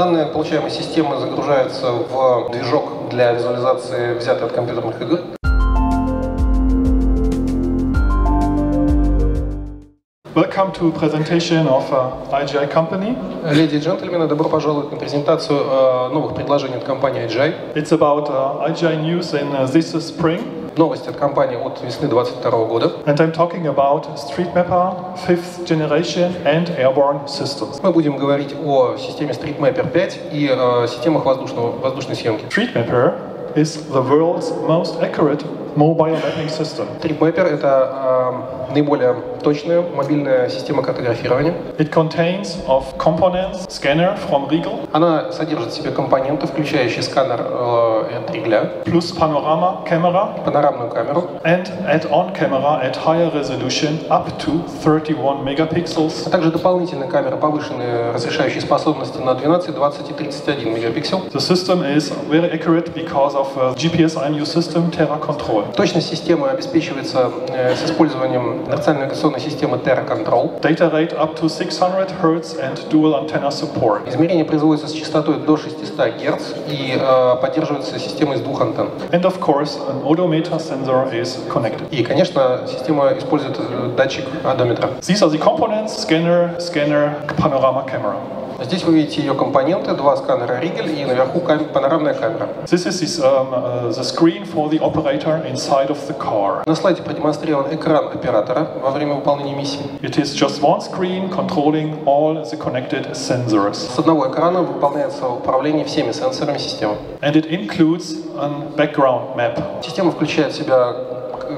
Данные, получаемые системы, загружаются в движок для визуализации, взятый от компьютерных игр. Welcome to presentation of IGI company. Леди и джентльмены, добро пожаловать на презентацию новых предложений от компании IGI. It's about IGI news in this spring. Новости от компании от весны 2022 года. And I'm talking about StreetMapper 5th generation and airborne systems. Мы будем говорить о системе StreetMapper 5 и системах воздушной съемки. StreetMapper is the world's most accurate mobile mapping system. TripMapper — это наиболее точная мобильная система картографирования. It contains of components scanner from Riegl. Она содержит в себе компоненты, включающие сканер от Riegl, плюс panorama camera, панорамную камеру, and add-on camera at higher resolution up to 31 megapixels. А также дополнительные камеры, повышенные разрешающие способности на 12, 20 и 31 мегапиксел. The system is very accurate because of GPS IMU system TerraControl. Точность системы обеспечивается с использованием навигационной системы TerraControl. Data rate up to 600 Hz and dual antenna support. Измерения производятся с частотой до 600 Гц и поддерживаются системой из двух антенн. And of course, an odometer sensor is connected. И, конечно, система использует датчик одометра. These are the components: scanner, panorama camera. Здесь вы видите ее компоненты, два сканера Riegl и наверху панорамная камера. This is the screen for the operator inside of the car. На слайде продемонстрирован экран оператора во время выполнения миссии. It is just one screen controlling all the connected sensors. С одного экрана выполняется управление всеми сенсорами системы. And it includes a background map. Система включает в себя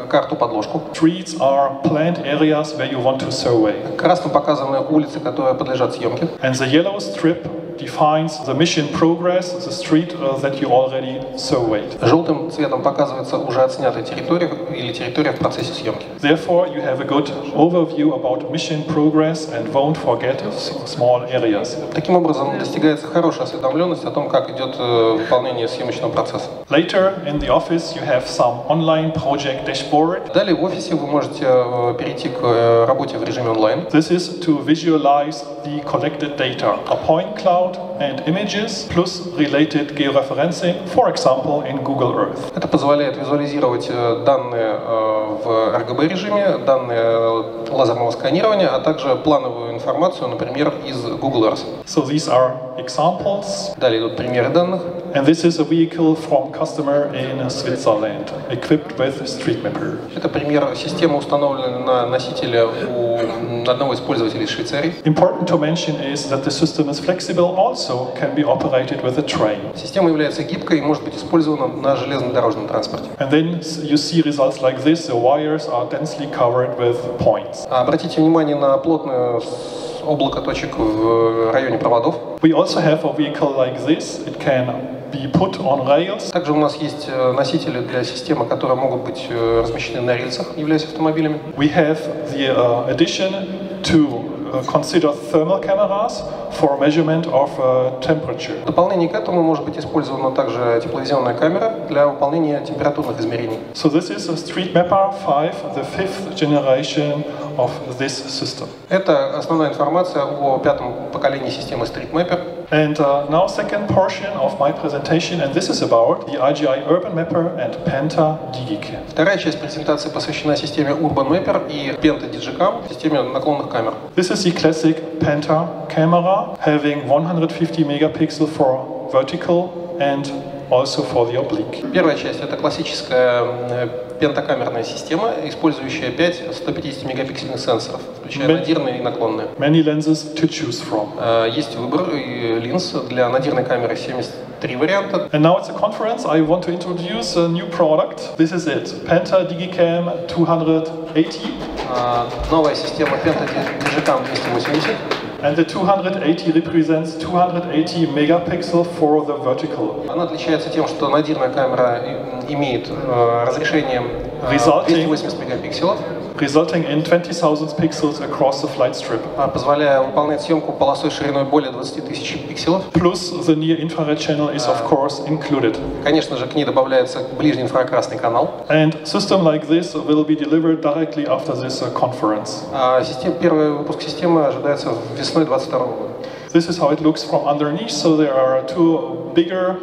карту-подложку. Streets are planned areas where you want to survey. Красным показаны улицы, которые подлежат съемке. And the yellow strip defines the mission progress, the street that you already surveyed. Желтым цветом показывается уже отснятая территория или территория в процессе съемки. Therefore, you have a good overview about mission progress and won't forget small areas. Таким образом, достигается хорошая осведомленность о том, как идет выполнение съемочного процесса. Later in the office, you have some online project dashboard. Далее в офисе вы можете перейти к работе в режиме онлайн. This is to visualize the collected data. A point cloud and images plus related georeferencing, for example, in Google Earth. Это позволяет визуализировать данные в RGB режиме, данные лазерного сканирования, а также плановую информацию, например, из Google Earth. So these are examples. Далее идут примеры данных. And this is a vehicle from customer in Switzerland, equipped with StreetMapper. Это пример системы, установленной на носителе у одного из пользователей из Швейцарии. Important to mention is that the system is flexible, also can be operated with a train. Система является гибкой и может быть использована на железнодорожном транспорте. And then you see results like this. The wires are densely covered with points. Обратите внимание на плотную облако точек в районе проводов. We also have a vehicle like this. It can be put on rails. Также у нас есть носители для системы, которые могут быть размещены на рельсах, являясь автомобилями. We have the addition to consider thermal cameras for measurement of temperature. В дополнение к этому может быть использована также тепловизионная камера для выполнения температурных измерений. So this is a StreetMapper 5, the fifth generation of this system. Это основная информация о пятом поколении системы StreetMapper. And now second portion of my presentation, and this is about the IGI Urban Mapper and Penta Digicam. Вторая часть презентации посвящена системе Urban Mapper и Penta Digicam, системе наклонных камер. This is the classic Penta camera, having 150 megapixel for vertical and also for the oblique. Первая часть — это классическая пентакамерная система, использующая 5 150-мегапиксельных сенсоров, включая надирные и наклонные. Many lenses to choose from. Есть выбор линз. Для надирной камеры 73 варианта. And now it's a conference. I want to introduce a new product. This is it. Penta Digicam 280. Новая система Penta Digicam 280. And the 280 represents 280 megapixel for the vertical. Она отличается тем, что надирная камера имеет разрешение 280 мегапикселов, resulting in 20,000 pixels across the flight strip. Позволяя выполнять съемку полосой шириной более 20 000 пикселов. Plus the near infrared channel is of course included. Конечно же, к ней добавляется ближний инфракрасный канал. And system like this will be delivered directly after this conference. Первый выпуск системы ожидается в 2022 года. This is how it looks from underneath. So there are two bigger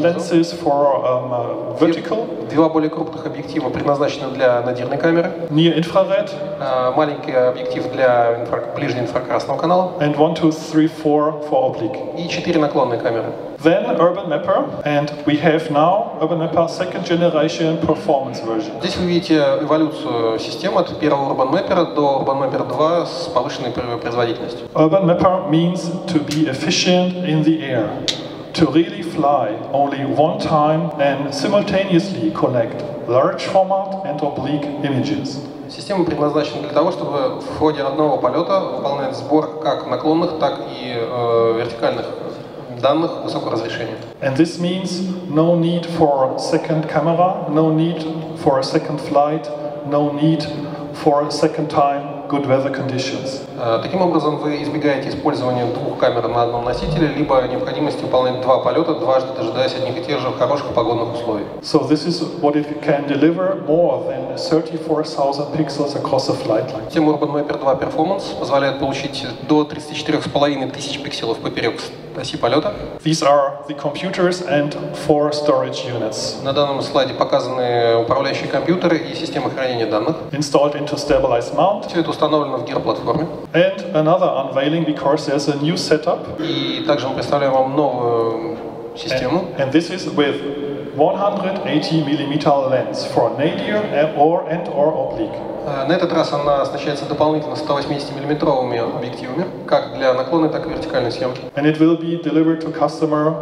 lenses for vertical. Два более крупных объектива предназначены для надирной камеры. Near infrared. Маленький объектив для ближнеинфракрасного канала. And 1, 2, 3, 4 for oblique. И 4 наклонные камеры. Then Urban Mapper, and we have now Urban Mapper 2nd generation performance version. Здесь вы видите эволюцию системы от первого Urban Mapper до Urban Mapper 2 с повышенной производительностью. Urban Mapper means to be efficient in the air. To really fly only one time and simultaneously collect large format and oblique images. Система предназначена для того, чтобы в ходе одного полета выполнять сбор как наклонных, так и вертикальных данных высокого разрешения. And this means no need for a second camera, no need for a second flight, no need for a second time. Good weather conditions. Таким образом, вы избегаете использования двух камер на одном носителе, либо необходимости выполнять два полета, дважды дожидаясь одних и тех же хороших погодных условий. So this is what it can deliver more than 34,000 pixels across a flight line. Система Urban Mapper 2 Performance позволяет получить до 34,500 пикселов поперек оси полета. These are the computers and 4 storage units. На данном слайде показаны управляющие компьютеры и системы хранения данных. Installed into stabilized mount. Все это установлено в гир-платформе. And another unveiling because there's a new setup. И также мы представляем вам новую систему. And this is with 180mm lens for nadir and/or oblique. На этот раз она оснащается дополнительно 180-миллиметровыми объективами, как для наклонной, так и вертикальной съемки. And it will be delivered to customer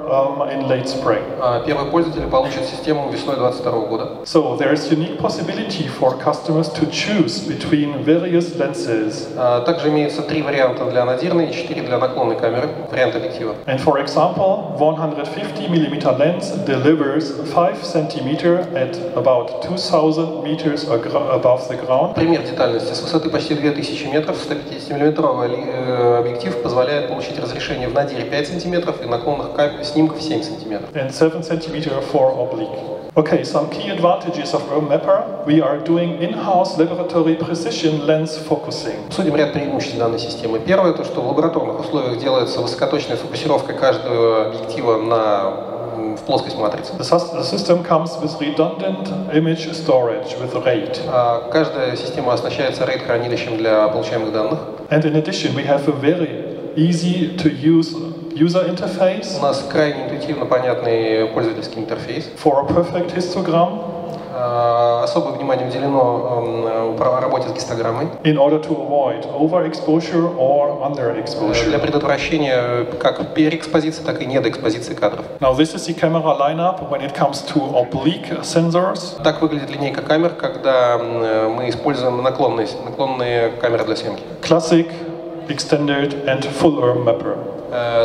in late spring. Первые пользователи получат систему весной 2022 года. So there is unique possibility for customers to choose between various lenses. Также имеются 3 варианта для надирной и 4 для наклонной камеры, вариант объектива. And for example, 150mm lens delivers 5 cm at about 2000 meters above the ground. Пример детальности. С высоты почти 2000 метров 150-миллиметровый объектив позволяет получить разрешение в надире 5 см и наклонных снимков 7 см. And 7 cm for oblique. Okay, some key advantages of Urban Mapper. We are doing in-house laboratory precision lens focusing. Обсудим ряд преимуществ данной системы. Первое, то что в лабораторных условиях делается высокоточная фокусировка каждого объектива на в плоскость матрицы. The system comes with redundant image storage with RAID. Каждая система оснащается RAID хранилищем для получаемых данных. And in addition, we have a very easy to use user interface. У нас крайне интуитивно понятный пользовательский интерфейс. For a perfect histogram. Особое внимание уделено работе с гистограммой. In order to avoid overexposure or underexposure. Для предотвращения как переэкспозиции, так и недоэкспозиции кадров. Now this is the camera lineup when it comes to oblique sensors. Так выглядит линейка камер, когда мы используем наклонные камеры для съемки. Classic, extended and full Urban Mapper.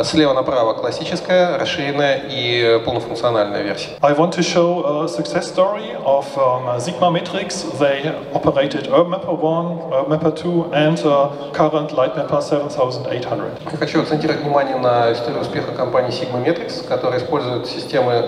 Слева направо классическая, расширенная и полнофункциональная версия. I want to show a success story of Sigma Metrics. They operated Urban Mapper 1, Urban Mapper 2 and current Light Mapper 7800. Я хочу акцентировать внимание на историю успеха компании Sigma Metrics, которая использует системы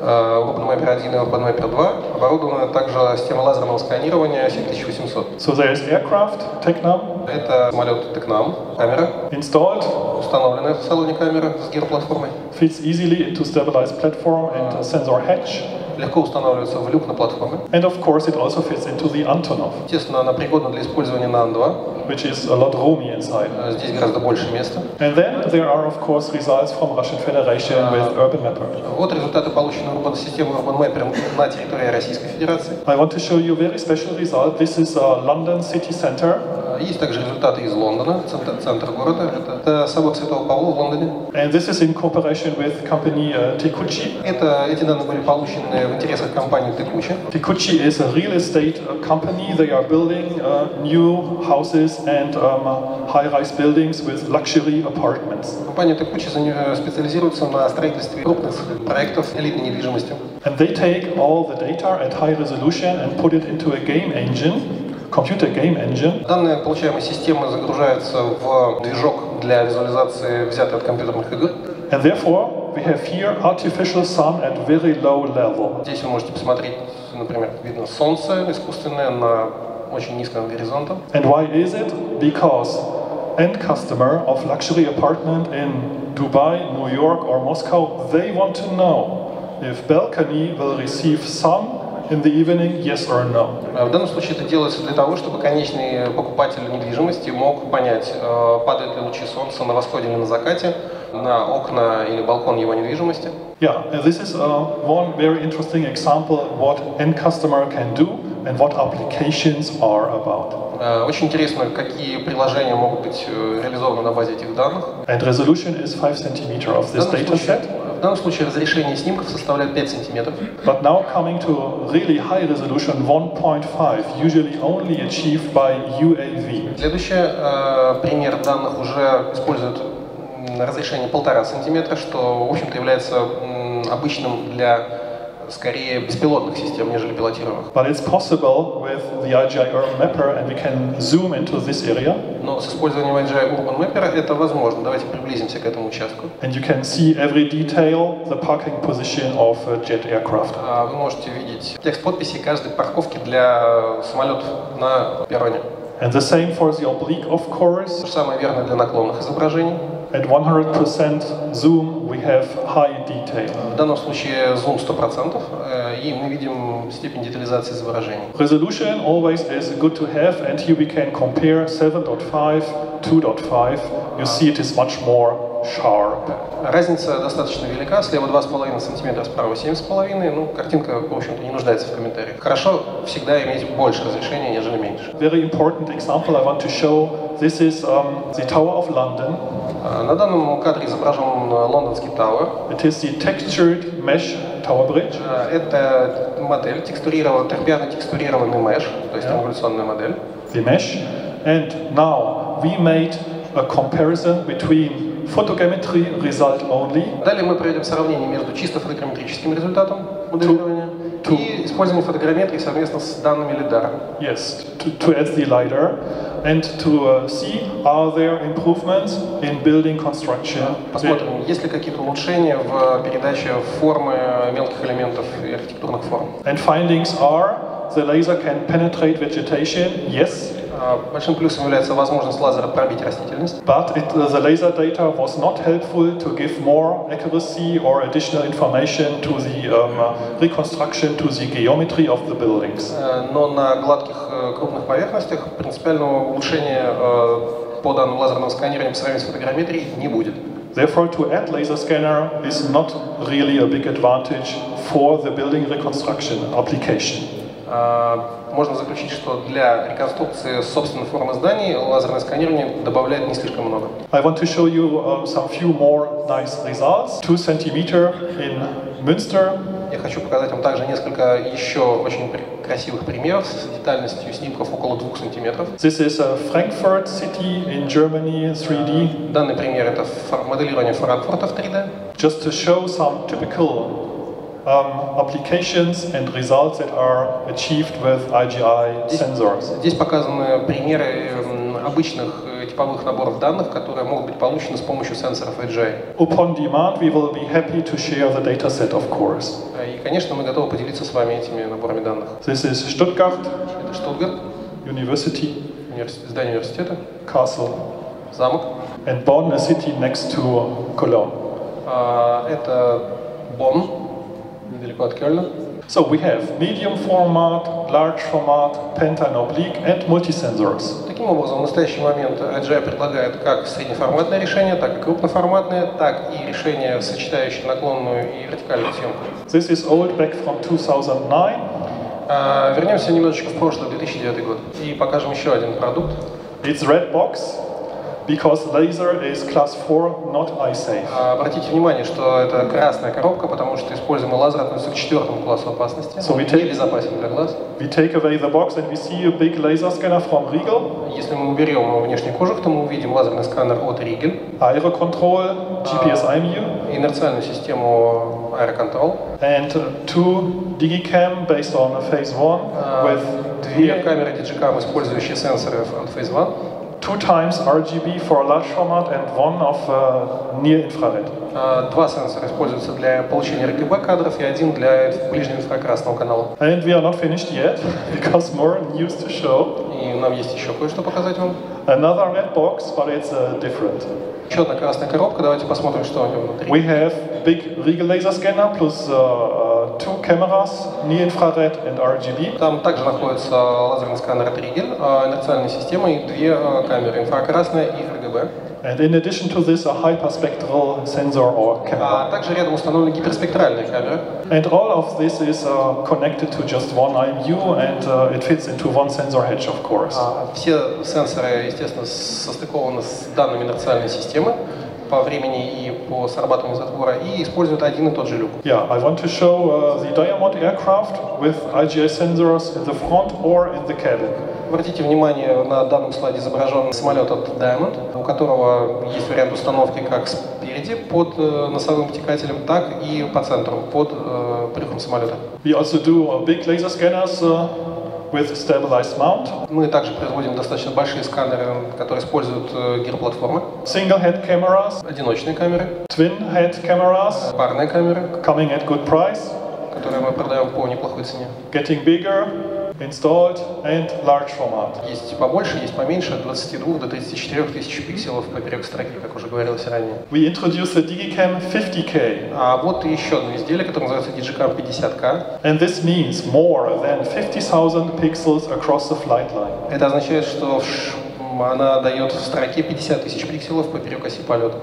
Urban Mapper 1 и Urban Mapper 2, оборудованная также системой лазерного сканирования 7800. So there is aircraft, Tecnam. Это самолет Tecnam, камера. Installed. Установленная в салоне камеры с гир-платформой. Fits easily into stabilized platform and sensor hatch. Легко устанавливается в люк на платформе. And of course it also fits into the Antonov. Естественно, она пригодна для использования на Ан-2. Which is a lot roomy inside. Здесь гораздо больше места. And then there are of course results from Russian Federation with Urban Mapper. Вот результаты, полученные системой Urban Mapper на территории Российской Федерации. I want to show you a very special result. This is London City Center. Есть также результаты из Лондона, центр города. Это собор Святого Павла в Лондоне. And this is in cooperation with company Takeuchi. Эти данные были получены в интересах компании Takeuchi. Takeuchi is a real estate company. They are building new houses and high-rise buildings with luxury apartments. Компания Takeuchi специализируется на строительстве крупных проектов элитной недвижимости. And they take all the data at high resolution and put it into a game engine. Computer Game Engine. Данные получаемой системы загружаются в движок для визуализации, взятый от компьютерных игр. And therefore, we have here artificial sun at very low level. Здесь вы можете посмотреть, например, видно солнце искусственное на очень низком горизонте. And why is it? Because end customer of luxury apartment in Dubai, New York or Moscow, they want to know if balcony will receive sun in the evening, yes or no. В данном случае это делается для того, чтобы конечный покупатель недвижимости мог понять, падают ли лучи солнца на восходе или на закате, на окна или балкон его недвижимости. Yeah, this is one very interesting example of what end customer can do and what applications are about. Очень интересно, какие приложения могут быть реализованы на базе этих данных. And resolution is 5 cm of this dataset. В данном случае разрешение снимков составляет 5 сантиметров. But now coming to really high resolution 1.5, usually only achieved by UAV. Следующий пример данных уже использует разрешение 1,5 сантиметра, что в общем-то является обычным для скорее беспилотных систем, нежели пилотируемых. But it's possible with the IGI Urban Mapper, and we can zoom into this area. Но с использованием IGI Urban Mapper это возможно. Давайте приблизимся к этому участку. And you can see every detail, the parking position of a jet aircraft. Вы можете видеть текст подписи каждой парковки для самолетов на перроне. And the same for the oblique, of course. То же самое верно для наклонных изображений. At 100% zoom, we have high detail. В данном случае зум 100%, и мы видим степень детализации изображений. Resolution always is good to have, and here we can compare 7.5, 2.5. You see it is much more sharp. Разница достаточно велика. Слева 2,5 см, справа 7,5. Ну, картинка, в общем-то, не нуждается в комментариях. Хорошо всегда иметь больше разрешения, нежели меньше. Very important example I want to show. This is the Tower of London. На данном кадре изображен лондонский Tower. It is the textured mesh tower bridge. Это модель, терпиарно-текстурированный mesh, то есть революционная модель. The mesh. And now we made a comparison between photogrammetry result only. Далее мы проведем сравнение между чисто фотограмметрическим результатом моделирования и использованием фотограмметрии совместно с данными лидара. Yes, to add the LiDAR and to see are there improvements in building construction. Посмотрим, есть ли какие-то улучшения в передаче формы мелких элементов и архитектурных форм. And findings are the laser can penetrate vegetation. Yes. Большим плюсом является возможность лазера пробить растительность. But the laser data was not helpful to give more accuracy or additional information to the reconstruction to the geometry of the buildings. Но на гладких крупных поверхностях принципиального улучшения по данным лазерного сканирования по сравнению с фотограмметрией не будет. Therefore, to add laser scanner is not really a big advantage for the building reconstruction application. Можно заключить, что для реконструкции собственной формы зданий лазерное сканирование добавляет не слишком много. I want to show you some few more nice results. 2 cm in Münster. Я хочу показать вам также несколько еще очень красивых примеров с детальностью снимков около 2 сантиметров. This is a Frankfurt city in Germany 3D. Данный пример это моделирование Франкфурта в 3D. Just to show some typical applications and results that are achieved with IGI sensors. Здесь показаны примеры обычных типовых наборов данных, которые могут быть получены с помощью сенсоров IGI. Upon demand, we will be happy to share the data set, of course. И, конечно, мы готовы поделиться с вами этими наборами данных. This is Stuttgart. Это Штутгарт. University. Здание университета. Castle. Замок. And Bonn, a city next to Cologne. Это Бонн. Недалеко от Кёльна. So we have medium format, large format, penta and oblique, and multi-sensors. Таким образом, в настоящий момент IGI предлагает как среднеформатное решение, так и крупноформатное, так и решение, сочетающее наклонную и вертикальную съемку. This is old back from 2009. Вернемся немножечко в прошлый 2009 год и покажем еще один продукт. It's red box. Because laser is class 4, not eye-safe. Обратите внимание, что это красная коробка, потому что используемый лазер относится к 4-му классу опасности. So безопасен для глаз. We take away the box and we see a big laser scanner from Riegl. Если мы уберем его внешний кожух, то мы увидим лазерный сканер от Riegl. AeroControl, GPS-IMU. Инерциальную систему AeroControl. And 2 Digicam based on phase 1 with две камеры Digicam, использующие сенсоры от phase 1. 2 times RGB for large format and 1 of near infrared. Два сенсора используются для получения RGB кадров и 1 для ближнего инфракрасного канала. And we are not finished yet because more news to show. И нам есть еще кое-что показать вам. Another red box, but it's different. Еще одна красная коробка. Давайте посмотрим, что у него внутри. We have big Riegl laser scanner plus two cameras, near-infrared and RGB. Там также находится лазерный сканер от Riegl, инерциальная система и две камеры, инфракрасная и RGB. And in addition to this, a hyperspectral sensor or camera. Также рядом установлена гиперспектральная камера. And all of this is connected to just one IMU, and it fits into one sensor hedge, of course. Все сенсоры, естественно, состыкованы с данными инерциальной системы по времени и по срабатыванию затвора и используют один и тот же люк. Yeah, I want to show the Diamond aircraft with IGI sensors in the front or in the cabin. Обратите внимание, на данном слайде изображен самолет от Diamond, у которого есть вариант установки как спереди под носовым обтекателем, так и по центру, под брюхом самолета. We also do big laser scanners with stabilized mount. Мы также производим достаточно большие сканеры, которые используют гирплатформы. Single head cameras. Одиночные камеры. Twin head cameras. Парные камеры. Coming at good price. Которые мы продаем по неплохой цене. Getting bigger. Installed and large format. Есть побольше, есть поменьше, от 22 до 34 тысяч пикселов поперек строки, как уже говорилось ранее. We introduced the Digicam 50K. А вот еще одно изделие, которое называется Digicam 50K. And this means more than 50,000 pixels across the flight line. Это означает, что она дает в строке 50 тысяч пикселов поперек оси полета.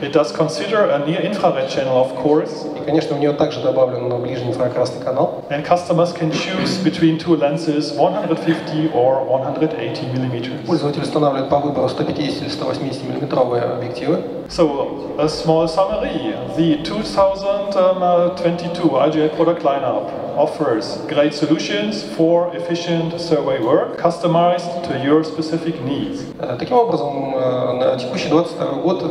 It does consider a near-infrared channel, of course. И, конечно, в нее также добавлен ближний инфракрасный канал. And customers can choose between two lenses, 150 or 180 mm. Пользователь устанавливает по выбору 150 или 180 миллиметровые объективы. So, a small summary: the 2022 IGI product lineup offers great solutions for efficient survey work, customized to your specific needs. Таким образом, на текущий 2022 год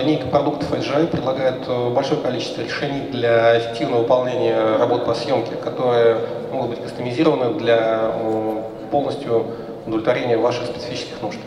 линейка продуктов IGI предлагает большое количество решений для эффективного выполнения работ по съемке, которые могут быть кастомизированы для полностью удовлетворения ваших специфических нужд.